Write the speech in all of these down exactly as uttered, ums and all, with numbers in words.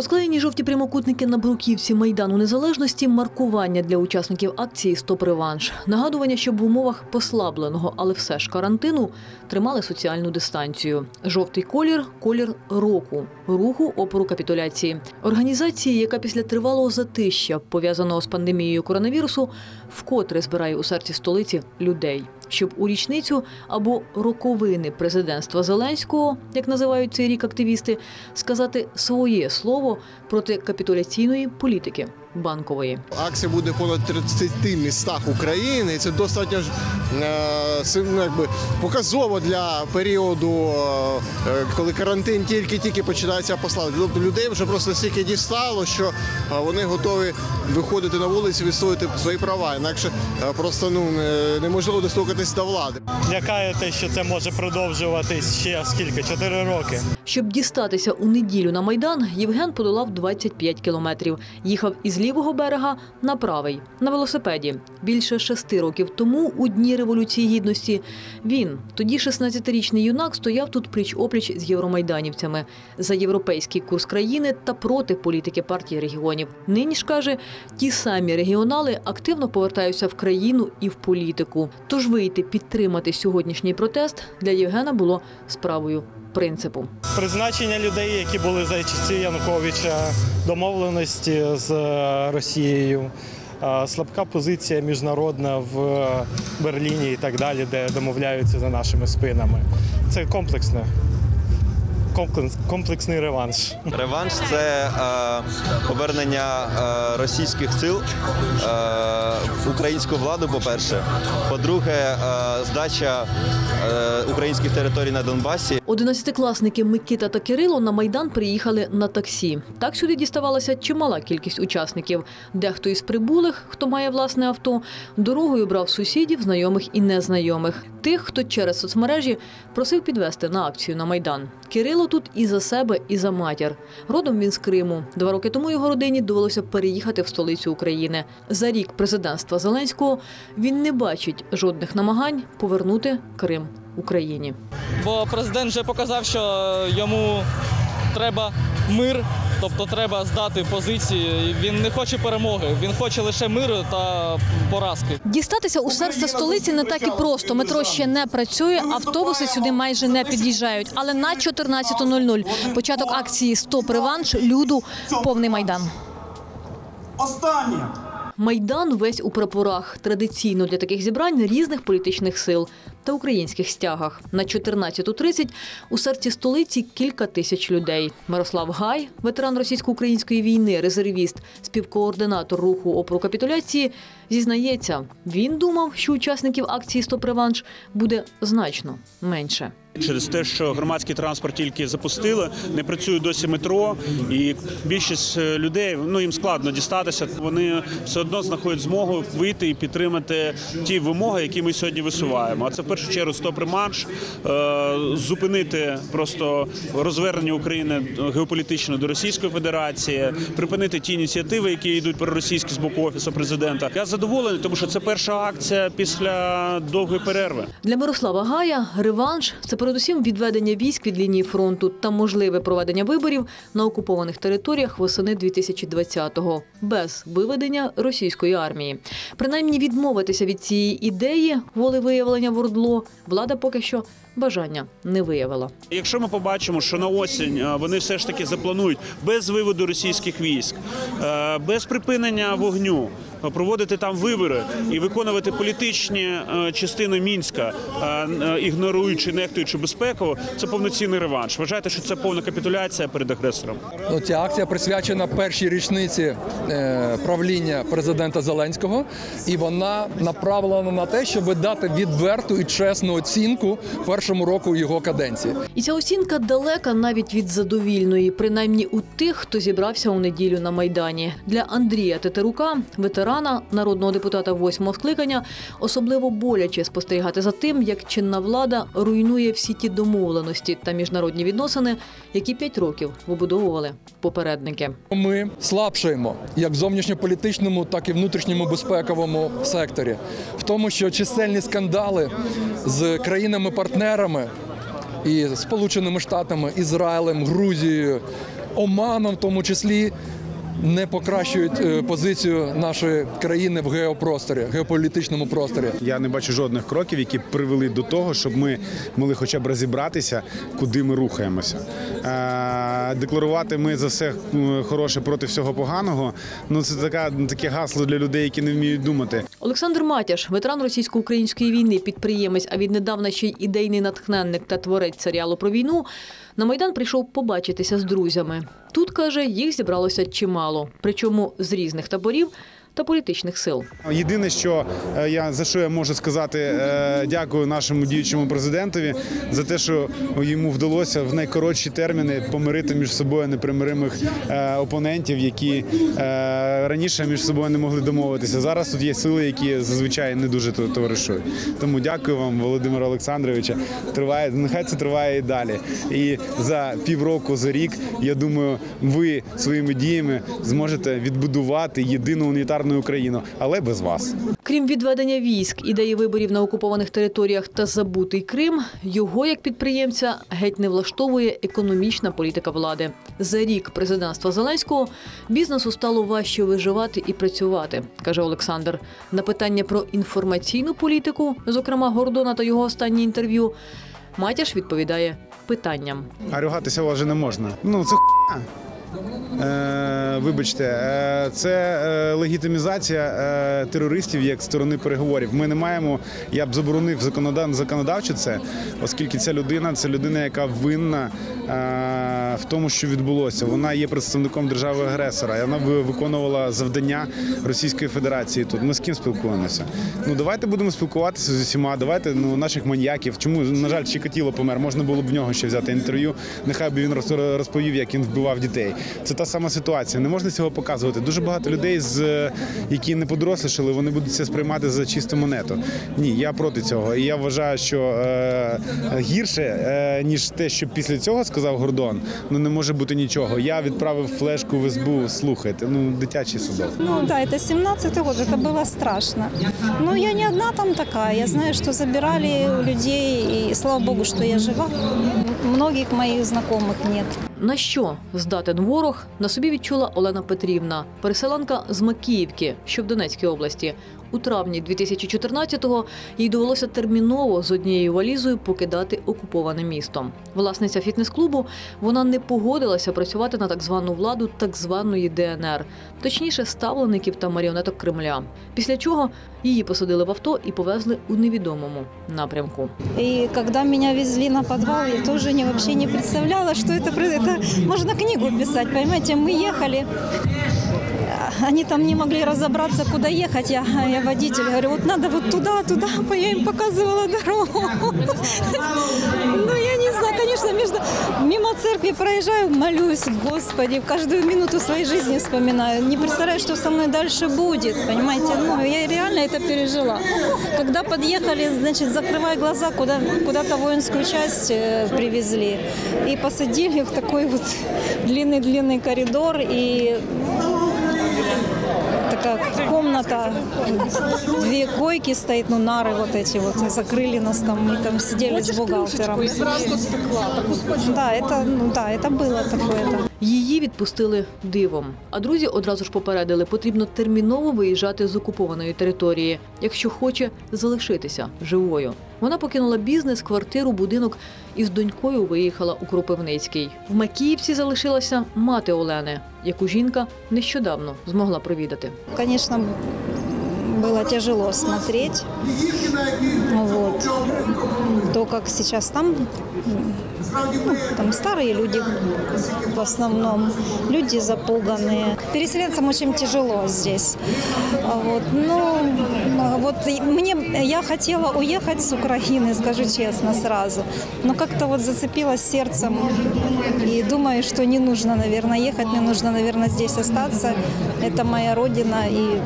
Розклеєні жовті прямокутники на бруківці Майдану Незалежності – маркування для учасників акції «Стопреванш». Нагадування, щоб в умовах послабленого, але все ж карантину, тримали соціальну дистанцію. Жовтий колір – колір року, руху опору капітуляції. Організації, яка після тривалого затища, пов'язаного з пандемією коронавірусу, вкотре збирає у серці столиці людей. Щоб у річницю або роковини президентства Зеленського, як називають цей рік активісти, сказати своє слово проти капітуляційної політики Банкової. Акція буде в понад тридцяти містах України, і це достатньо якби, показово для періоду, коли карантин тільки-тільки починається послаблення. Тобто людей вже просто стільки дістало, що вони готові виходити на вулицю і відстоювати свої права, інакше просто ну, неможливо дослухатись до влади. Лякає те, що це може продовжуватись ще скільки, чотири роки. Щоб дістатися у неділю на Майдан, Євген подолав двадцять п'ять кілометрів. Їхав із лівого берега на правий, на велосипеді. Більше шести років тому, у дні Революції Гідності, він, тоді шістнадцятирічний юнак, стояв тут пліч-опліч з євромайданівцями. За європейський курс країни та проти політики партії регіонів. Нині ж, каже, ті самі регіонали активно повертаються в країну і в політику. Тож вийти підтримати сьогоднішній протест для Євгена було справою принципу. Призначення людей, які були за часи Януковича, домовленості з Росією, слабка позиція міжнародна в Берліні і так далі, де домовляються за нашими спинами. Це комплексне. Комплексний реванш. Реванш – це е, повернення е, російських сил е, в українську владу, по-перше. По-друге, е, здача е, українських територій на Донбасі. Одинадцятикласники Микита та Кирило на Майдан приїхали на таксі. Так сюди діставалася чимала кількість учасників. Дехто із прибулих, хто має власне авто, дорогою брав сусідів, знайомих і незнайомих. Тих, хто через соцмережі просив підвезти на акцію на Майдан. Кирило тут і за себе, і за матір. Родом він з Криму. Два роки тому його родині довелося переїхати в столицю України. За рік президентства Зеленського він не бачить жодних намагань повернути Крим Україні. Бо президент вже показав, що йому треба мир, тобто треба здати позиції. Він не хоче перемоги, він хоче лише миру та поразки. Дістатися у серце столиці не так і просто. Метро ще не працює, автобуси сюди майже не під'їжджають. Але на чотирнадцяту нуль нуль, початок акції «Стоп-реванш», люду повний Майдан. Останнє! Майдан весь у прапорах. Традиційно для таких зібрань різних політичних сил та українських стягах. На чотирнадцяту тридцять у серці столиці кілька тисяч людей. Мирослав Гай, ветеран російсько-української війни, резервіст, співкоординатор руху опору капітуляції, зізнається, він думав, що учасників акції «Стопреванш» буде значно менше. Через те, що громадський транспорт тільки запустили, не працює досі метро, і більшість людей, ну, їм складно дістатися, вони все одно знаходять змогу вийти і підтримати ті вимоги, які ми сьогодні висуваємо. А це в першу чергу «Стоп-реванш», зупинити просто розвернення України геополітично до Російської Федерації, припинити ті ініціативи, які йдуть проросійські з боку Офісу Президента. Я задоволений, тому що це перша акція після довгої перерви. Для Мирослава Гая реванш – це передусім відведення військ від лінії фронту та можливе проведення виборів на окупованих територіях восени дві тисячі двадцятого, без виведення російської армії. Принаймні відмовитися від цієї ідеї волевиявлення вордло влада поки що бажання не виявила. Якщо ми побачимо, що на осінь вони все ж таки запланують без виводу російських військ, без припинення вогню, проводити там вибори і виконувати політичні частини Мінська, ігноруючи, нехтуючи безпеку, це повноцінний реванш. Вважаєте, що це повна капітуляція перед агресором? Ця акція присвячена першій річниці правління президента Зеленського, і вона направлена на те, щоб дати відверту і чесну оцінку першому року його каденції. І ця оцінка далека навіть від задовільної, принаймні у тих, хто зібрався у неділю на Майдані. Для Андрія Тетерука, ветерана народного депутата восьмого скликання, особливо боляче спостерігати за тим, як чинна влада руйнує всі ті домовленості та міжнародні відносини, які п'ять років вибудовували попередники. Ми слабшаємо як в зовнішньополітичному, так і внутрішньому безпековому секторі. В тому, що чисельні скандали з країнами-партнерами і Сполученими Штатами, Ізраїлем, Грузією, Оманом в тому числі, не покращують позицію нашої країни в геопросторі, геополітичному просторі. Я не бачу жодних кроків, які привели до того, щоб ми могли хоча б розібратися, куди ми рухаємося. Декларувати ми за все хороше проти всього поганого – ну це така, таке гасло для людей, які не вміють думати. Олександр Матяш – ветеран російсько-української війни, підприємець, а віднедавна ще й ідейний натхненник та творець серіалу про війну, на Майдан прийшов побачитися з друзями. Тут, каже, їх зібралося чимало, причому з різних таборів та політичних сил. Єдине, що я, за що я можу сказати, дякую нашому діючому президентові за те, що йому вдалося в найкоротші терміни помирити між собою непримиримих опонентів, які раніше між собою не могли домовитися. Зараз тут є сили, які зазвичай не дуже товаришують. Тому дякую вам, Володимира Олександровича. Триває, нехай це триває і далі. І за півроку, за рік, я думаю, ви своїми діями зможете відбудувати єдину унітарну Україну, але без вас. Крім відведення військ, ідеї виборів на окупованих територіях та забутий Крим, його, як підприємця, геть не влаштовує економічна політика влади. За рік президентства Зеленського бізнесу стало важче виживати і працювати, каже Олександр. На питання про інформаційну політику, зокрема Гордона та його останнє інтерв'ю, Матяш відповідає питанням. А рюгатися вже не можна. Ну, це х**а. Вибачте, це легітимізація терористів як сторони переговорів. Ми не маємо, я б заборонив законодавчо це, оскільки ця людина, це людина, яка винна в тому, що відбулося. Вона є представником держави-агресора, і вона виконувала завдання Російської Федерації тут. Ми з ким спілкуємося? Ну, давайте будемо спілкуватися з усіма, давайте, ну, наших маніяків. Чому, на жаль, Чикатило помер, можна було б в нього ще взяти інтерв'ю, нехай би він розповів, як він вбивав дітей. Це та сама ситуація, не можна цього показувати. Дуже багато людей, які не подорослішали, вони будуть це сприймати за чисту монету. Ні, я проти цього. І я вважаю, що е, гірше, е, ніж те, що після цього сказав Гордон, ну не може бути нічого. Я відправив флешку в СБУ, слухайте, ну дитячий судок. Ну да, це сімнадцятий год, це було страшно. Ну я не одна там така, я знаю, що забирали у людей, і слава Богу, що я жива. Многих моїх знайомих нет. На що здатен ворог, на собі відчула Олена Петрівна, переселенка з Макіївки, що в Донецькій області. У травні дві тисячі чотирнадцятого їй довелося терміново з однією валізою покидати окуповане місто. Власниця фітнес-клубу, вона не погодилася працювати на так звану владу так званої ДНР, точніше ставлеників та маріонеток Кремля. Після чого її посадили в авто і повезли у невідомому напрямку. І коли мене везли на підвал, я теж взагалі не представляла, що це произошло. Можна книгу писати, розумієте, ми їхали. Они там не могли разобраться, куда ехать. Я, я водитель, говорю, вот надо вот туда, туда. Я им показывала дорогу. Ну, я не знаю, конечно, между... мимо церкви проезжаю, молюсь, Господи, каждую минуту своей жизни вспоминаю. Не представляю, что со мной дальше будет, понимаете. Ну, я реально это пережила. Когда подъехали, значит, закрывая глаза, куда, куда-то воинскую часть привезли. И посадили в такой вот длинный-длинный коридор и... Такая комната, две койки стоит, ну нары вот эти вот, закрыли нас там, мы там сидели с бухгалтером. Да, это, ну, да, это было такое-то. Її відпустили дивом. А друзі одразу ж попередили, потрібно терміново виїжджати з окупованої території, якщо хоче залишитися живою. Вона покинула бізнес, квартиру, будинок і з донькою виїхала у Кропивницький. В Макіївці залишилася мати Олени, яку жінка нещодавно змогла провідати. Звісно, было тяжело смотреть, вот, то, как сейчас там, ну, там старые люди в основном, люди запуганные. Переселенцам очень тяжело здесь. Вот, но, вот, мне, я хотела уехать с Украины, скажу честно, сразу, но как-то вот зацепилась сердцем и думаю, что не нужно, наверное, ехать, мне нужно, наверное, здесь остаться. Это моя родина. И...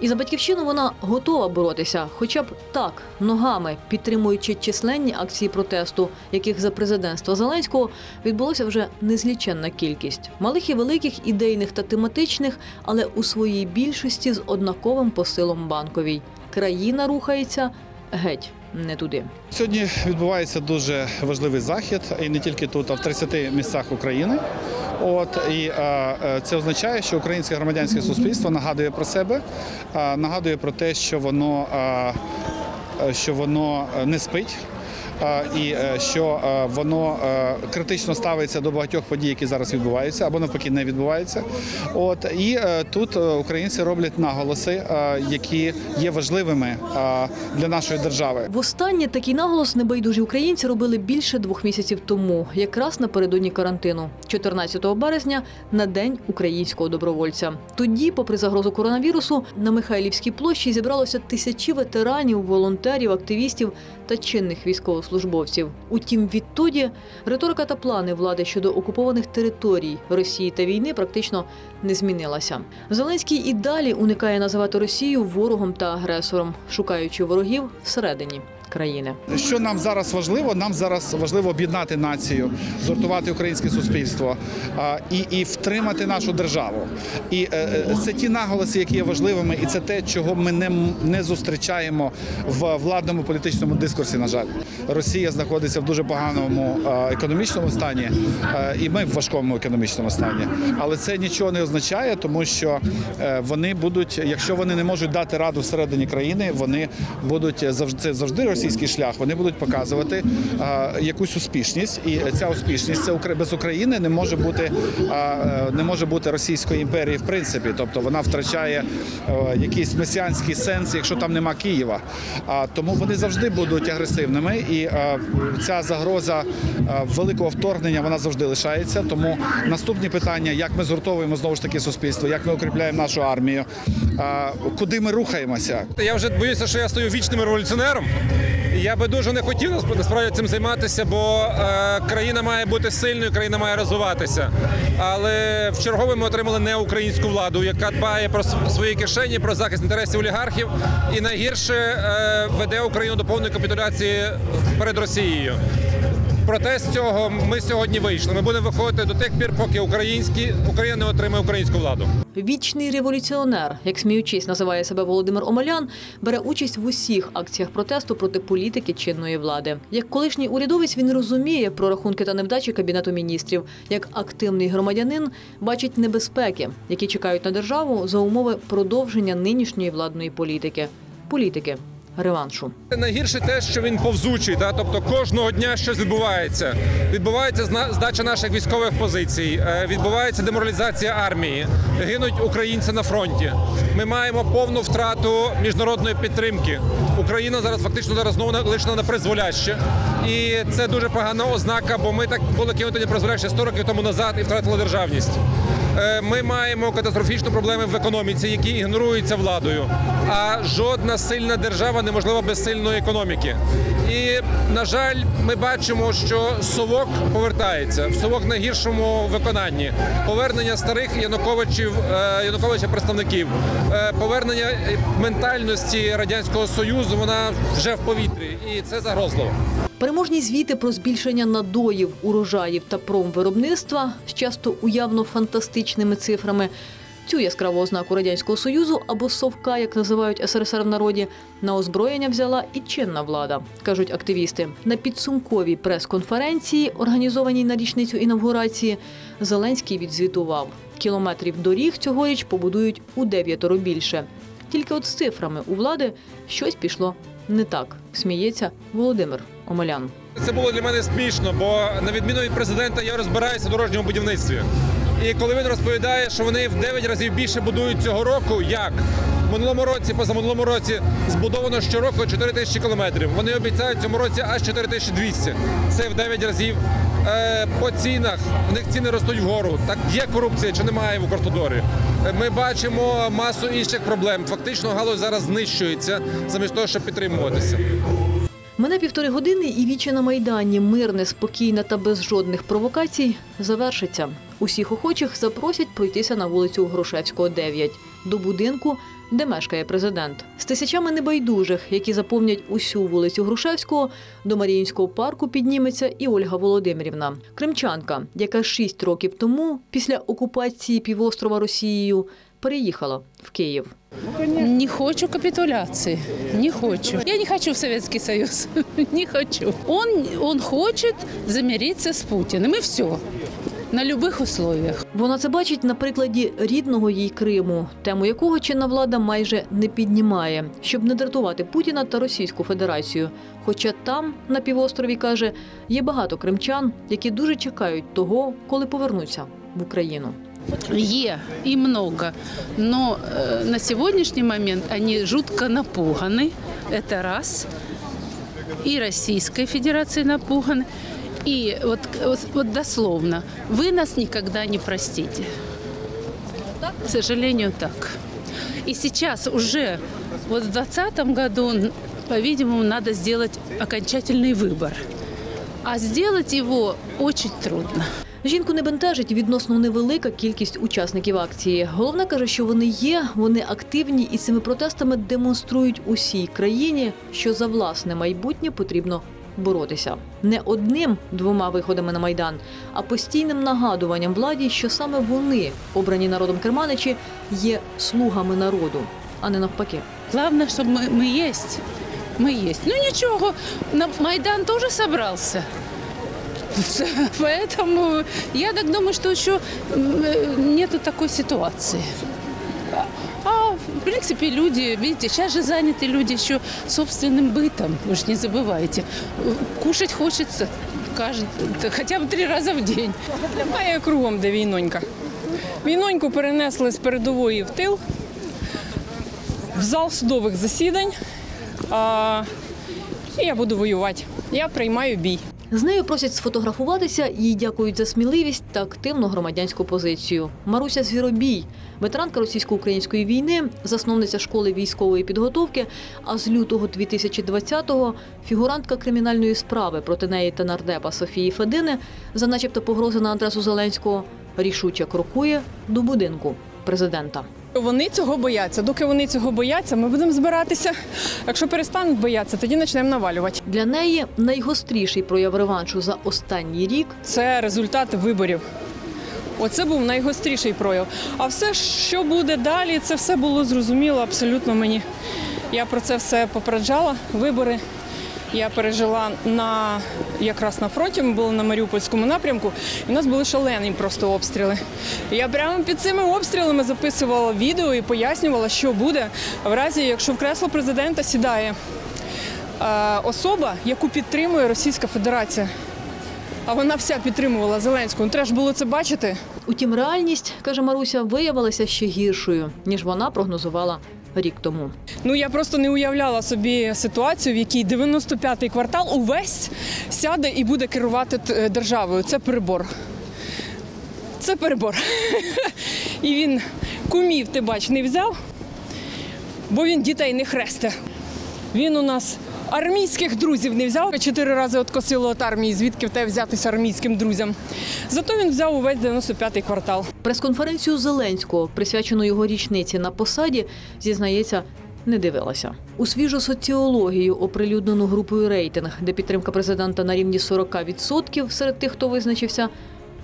І за батьківщину вона готова боротися, хоча б так, ногами, підтримуючи численні акції протесту, яких за президентства Зеленського відбулося вже незліченна кількість. Малих і великих, ідейних та тематичних, але у своїй більшості з однаковим посилом Банковій. Країна рухається геть не туди. Сьогодні відбувається дуже важливий захід, і не тільки тут, а в тридцяти місцях України. От, і а, це означає, що українське громадянське суспільство нагадує про себе, а, нагадує про те, що воно, а, що воно не спить, і що воно критично ставиться до багатьох подій, які зараз відбуваються, або навпаки не відбуваються. От, і тут українці роблять наголоси, які є важливими для нашої держави. Востаннє такий наголос небайдужі українці робили більше двох місяців тому, якраз напередодні карантину, чотирнадцятого березня, на День українського добровольця. Тоді, попри загрозу коронавірусу, на Михайлівській площі зібралося тисячі ветеранів, волонтерів, активістів та чинних військовослужбовців. службовців. Утім, відтоді риторика та плани влади щодо окупованих територій Росії та війни практично не змінилася. Зеленський і далі уникає називати Росію ворогом та агресором, шукаючи ворогів всередині країни. Що нам зараз важливо? Нам зараз важливо об'єднати націю, згуртувати українське суспільство і, і втримати нашу державу. І це ті наголоси, які є важливими, і це те, чого ми не, не зустрічаємо в владному політичному дискурсі, на жаль. Росія знаходиться в дуже поганому економічному стані, і ми в важкому економічному стані. Але це нічого не означає, тому що вони будуть, якщо вони не можуть дати раду всередині країни, вони будуть завжди, завжди російський шлях, вони будуть показувати якусь успішність. І ця успішність, це без України не може бути, не може бути Російської імперії в принципі. Тобто вона втрачає якийсь месіанський сенс, якщо там нема Києва. Тому вони завжди будуть агресивними. І ця загроза великого вторгнення, вона завжди лишається. Тому наступні питання, як ми згуртовуємо знову ж таки суспільство, як ми укріпляємо нашу армію, куди ми рухаємося. Я вже боюся, що я стаю вічним революціонером. Я би дуже не хотів насправді цим займатися, бо країна має бути сильною, країна має розвиватися. Але в чергове ми отримали неукраїнську владу, яка дбає про свої кишені, про захист інтересів олігархів і найгірше веде Україну до повної капітуляції перед Росією. Проте з цього ми сьогодні вийшли. Ми будемо виходити до тих пір, поки українські, Україна не отримає українську владу. Вічний революціонер, як сміючись називає себе Володимир Омелян, бере участь в усіх акціях протесту проти політики чинної влади. Як колишній урядовець він розуміє прорахунки та невдачі Кабінету міністрів. Як активний громадянин бачить небезпеки, які чекають на державу за умови продовження нинішньої владної політики. Політики реваншу. Найгірше те, що він повзучий, да? Тобто кожного дня щось відбувається. Відбувається здача наших військових позицій, відбувається деморалізація армії, гинуть українці на фронті. Ми маємо повну втрату міжнародної підтримки. Україна зараз фактично зараз знову лишена на призволяще. І це дуже погана ознака, бо ми так були кинуті на призволяще сто років тому назад і втратили державність. Ми маємо катастрофічні проблеми в економіці, які ігноруються владою. А жодна сильна держава неможлива без сильної економіки. І, на жаль, ми бачимо, що совок повертається, в совок на гіршому виконанні. Повернення старих Януковичів, Януковича представників, повернення ментальності Радянського Союзу, вона вже в повітрі. І це загрозливо. Переможні звіти про збільшення надоїв, урожаїв та промвиробництва з часто уявно фантастичними цифрами. Цю яскраву ознаку Радянського Союзу, або совка, як називають ес ер ес ер в народі, на озброєння взяла і чинна влада, кажуть активісти. На підсумковій прес-конференції, організованій на річницю інавгурації, Зеленський відзвітував. Кілометрів доріг цьогоріч побудують у дев'ятеро більше. Тільки от з цифрами у влади щось пішло не так, сміється Володимир Омелян. Це було для мене смішно, бо на відміну від президента я розбираюся в дорожньому будівництві. І коли він розповідає, що вони в дев'ять разів більше будують цього року, як? В минулому році, позаминулому році збудовано щороку чотири тисячі кілометрів. Вони обіцяють в цьому році аж чотири тисячі двісті. Це в дев'ять разів. По цінах, в них ціни ростуть вгору. Так є корупція чи немає в Укравтодорі? Ми бачимо масу інших проблем. Фактично галузь зараз знищується, замість того, щоб підтримуватися. Мине півтори години і віче на Майдані, мирне, спокійне та без жодних провокацій, завершиться. Усіх охочих запросять пройтися на вулицю Грушевського, дев'ять, до будинку, де мешкає президент. З тисячами небайдужих, які заповнять усю вулицю Грушевського, до Маріїнського парку підніметься і Ольга Володимирівна. Кримчанка, яка шість років тому, після окупації півострова Росією, переїхало в Київ. Не хочу капитуляции, не хочу. Я не хочу в Советский Союз, не хочу. Он, он хочет замириться с Путиным, и все. На любих условиях. Вона це бачить на прикладі рідного їй Криму, тему якого чинна влада майже не піднімає, щоб не дратувати Путіна та Російську Федерацію. Хоча там, на півострові, каже, є багато кримчан, які дуже чекають того, коли повернуться в Україну. Є і багато, але на сьогоднішній момент вони жутко напугані, це раз, і Російської Федерації напугані. И вот, вот дословно, вы нас никогда не простите. К сожалению, так. И сейчас уже, вот в двадцатом году, по-видимому, надо сделать окончательный выбор. А сделать его очень трудно. Жінку не бентежить відносно невелика кількість учасників акції. Головне, каже, що вони є, вони активні і цими протестами демонструють усій країні, що за власне майбутнє потрібно боротися. Не одним-двома виходами на Майдан, а постійним нагадуванням владі, що саме вони, обрані народом керманичі, є слугами народу, а не навпаки. Головне, щоб ми, ми є. Ми є. Ну нічого, Майдан теж зібрався. Тому я так думаю, що ще немає такої ситуації. А в принципе люди, видите, сейчас же заняты люди еще собственным бытом, вы же не забывайте. Кушать хочется каждый, хотя бы три раза в день. А я кругом, де війнонька. Війноньку перенесли з передової в тил, в зал судових засідань, а, і я буду воювати, я приймаю бій. З нею просять сфотографуватися, їй дякують за сміливість та активну громадянську позицію. Маруся Звіробій, ветеранка російсько-української війни, засновниця школи військової підготовки, а з лютого дві тисячі двадцятого фігурантка кримінальної справи проти неї та нардепа Софії Федини за начебто погрози на адресу Зеленського, рішуче крокує до будинку президента. Вони цього бояться. Доки вони цього бояться, ми будемо збиратися. Якщо перестануть боятися, тоді почнемо навалювати. Для неї найгостріший прояв реваншу за останній рік – це результати виборів. Оце був найгостріший прояв. А все, що буде далі, це все було зрозуміло абсолютно мені. Я про це все попереджала. Вибори я пережила на, якраз на фронті, ми були на Маріупольському напрямку, і в нас були шалені просто обстріли. Я прямо під цими обстрілами записувала відео і пояснювала, що буде в разі, якщо в кресло президента сідає е, особа, яку підтримує Російська Федерація. А вона вся підтримувала Зеленського. Треба ж було це бачити. Утім, реальність, каже Маруся, виявилася ще гіршою, ніж вона прогнозувала рік тому. Ну, я просто не уявляла собі ситуацію, в якій дев'яносто п'ятий квартал увесь сяде і буде керувати державою. Це перебор. Це перебор. І він кумів, ти бач, не взяв, бо він дітей не хресте. Він у нас армійських друзів не взяв. Чотири рази откосило від армії, звідки в те взятися армійським друзям. Зато він взяв увесь дев'яносто п'ятий квартал. Прес-конференцію Зеленського, присвячену його річниці на посаді, зізнається, не дивилася. У свіжу соціологію, оприлюднену групою «Рейтинг», де підтримка президента на рівні сорок відсотків серед тих, хто визначився,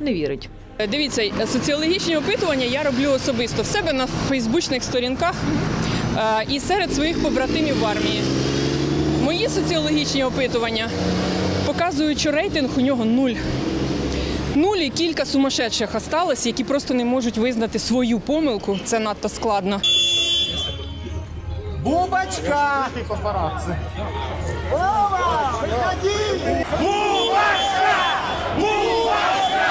не вірить. Дивіться, соціологічні опитування я роблю особисто в себе на фейсбучних сторінках і серед своїх побратимів в армії. Мої соціологічні опитування показують, що рейтинг у нього нуль. Нуль і кілька сумасшедших осталось, які просто не можуть визнати свою помилку. Це надто складно. Бубочка! Вова, приходи! Бубочка! Бубочка!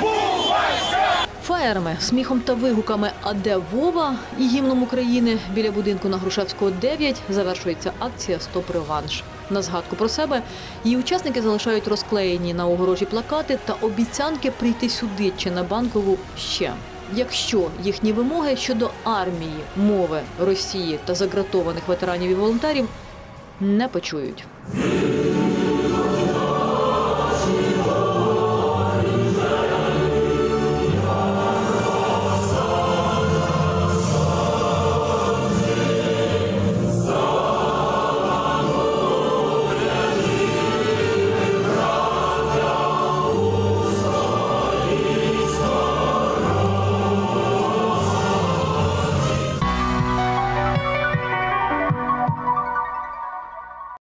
Бубочка! Фаєрами, сміхом та вигуками «А де Вова?» і гімном України біля будинку на Грушевського, дев'ять завершується акція «Стопреванш». На згадку про себе її учасники залишають розклеєні на огорожі плакати та обіцянки прийти сюди чи на Банкову ще. Якщо їхні вимоги щодо армії, мови, Росії та загратованих ветеранів і волонтерів не почують.